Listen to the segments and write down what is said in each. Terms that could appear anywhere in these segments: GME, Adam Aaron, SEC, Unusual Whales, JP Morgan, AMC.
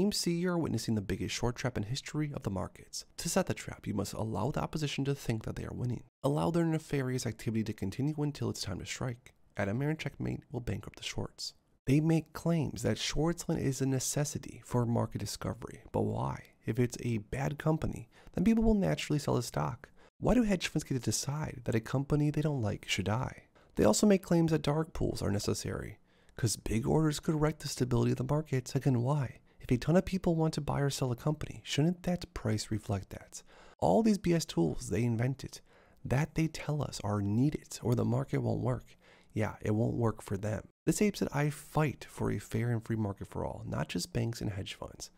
AMC are witnessing the biggest short trap in history of the markets. To set the trap, you must allow the opposition to think that they are winning. Allow their nefarious activity to continue until it's time to strike. Adam Aaron checkmate will bankrupt the shorts. They make claims that short-selling is a necessity for market discovery, but why? If it's a bad company, then people will naturally sell the stock. Why do hedge funds get to decide that a company they don't like should die? They also make claims that dark pools are necessary, because big orders could wreck the stability of the markets. Again, why? If a ton of people want to buy or sell a company, shouldn't that price reflect that? All these BS tools they invented, that they tell us are needed or the market won't work. Yeah, it won't work for them. This ape said, I fight for a fair and free market for all, not just banks and hedge funds.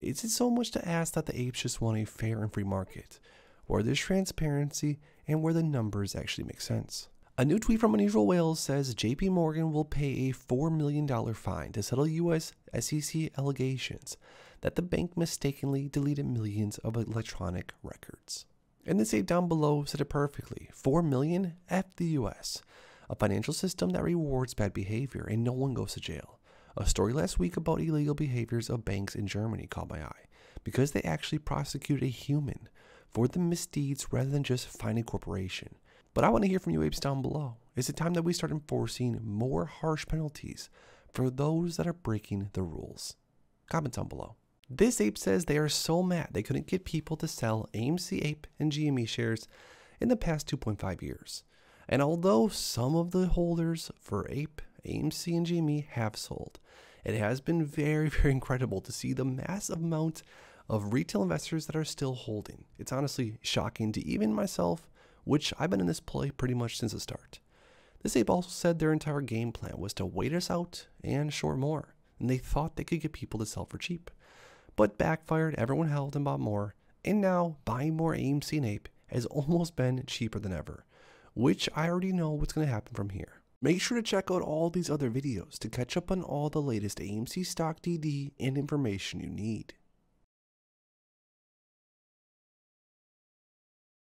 Is it so much to ask that the apes just want a fair and free market, where there's transparency and where the numbers actually make sense? A new tweet from Unusual Whales says JP Morgan will pay a $4 million fine to settle US SEC allegations that the bank mistakenly deleted millions of electronic records. And this ape down below said it perfectly, 4 million? F the US. A financial system that rewards bad behavior and no one goes to jail. A story last week about illegal behaviors of banks in Germany caught my eye because they actually prosecuted a human for the misdeeds rather than just fine a corporation. But I want to hear from you apes down below. Is it time that we start enforcing more harsh penalties for those that are breaking the rules? Comment down below. This ape says they are so mad they couldn't get people to sell AMC ape and GME shares in the past 2.5 years. And although some of the holders for ape, AMC and GME have sold, it has been very incredible to see the massive amount of retail investors that are still holding. It's honestly shocking to even myself, which I've been in this play pretty much since the start. This ape also said their entire game plan was to wait us out and short more, and they thought they could get people to sell for cheap. But backfired, everyone held and bought more, and now buying more AMC and ape has almost been cheaper than ever, which I already know what's going to happen from here. Make sure to check out all these other videos to catch up on all the latest AMC stock DD and information you need.